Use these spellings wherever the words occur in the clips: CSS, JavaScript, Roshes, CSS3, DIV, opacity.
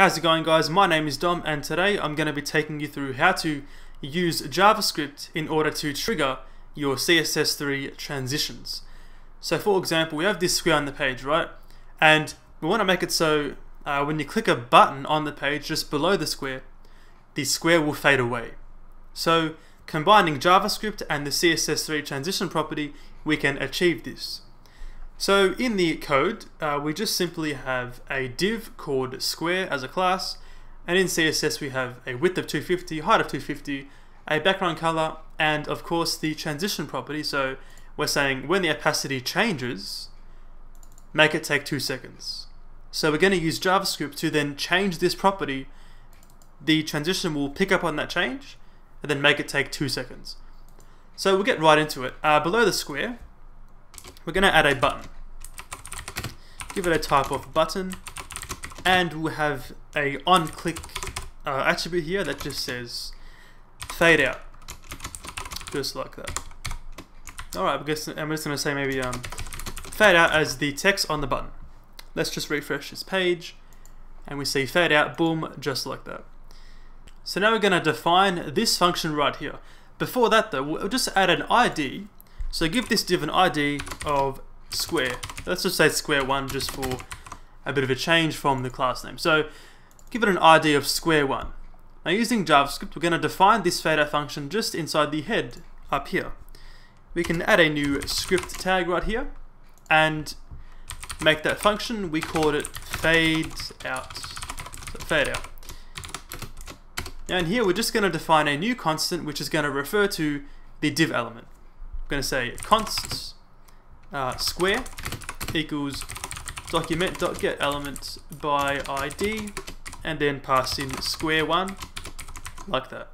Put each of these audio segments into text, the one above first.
How's it going, guys? My name is Dom, and today I'm going to be taking you through how to use JavaScript in order to trigger your CSS3 transitions. So for example, we have this square on the page, right? And we want to make it so when you click a button on the page just below the square will fade away. So combining JavaScript and the CSS3 transition property, we can achieve this. So in the code, we just simply have a div called square as a class, and in CSS we have a width of 250, height of 250, a background color, and of course the transition property. So we're saying when the opacity changes, make it take 2 seconds. So we're going to use JavaScript to then change this property. The transition will pick up on that change and then make it take 2 seconds. So we'll get right into it. Below the square, we're going to add a button. Give it a type of button, and we'll have a on-click attribute here that just says fade out, just like that. All right, I'm just going to say maybe fade out as the text on the button. Let's just refresh this page, and we see fade out, boom, just like that. So now we're going to define this function right here. Before that, though, we'll just add an ID. So give this div an ID of square. Let's just say square one just for a bit of a change from the class name. So give it an ID of square one. Now using JavaScript, we're going to define this fade out function just inside the head up here. We can add a new script tag right here and make that function. We called it fade out. So fade out. And here we're just going to define a new constant which is going to refer to the div element. Going to say const square equals document.getElement by ID, and then pass in square one like that.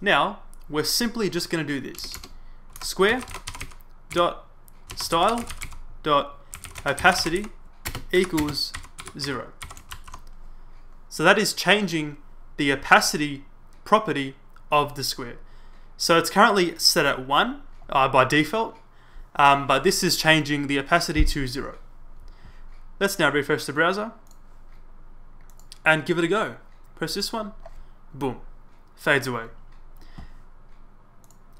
Now we're simply just going to do this: square dot style dot opacity equals 0. So that is changing the opacity property of the square. So it's currently set at 1. By default, but this is changing the opacity to 0. Let's now refresh the browser and give it a go. Press this one, boom, fades away.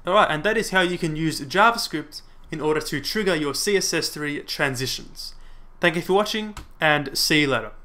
Alright, and that is how you can use JavaScript in order to trigger your CSS3 transitions. Thank you for watching, and see you later.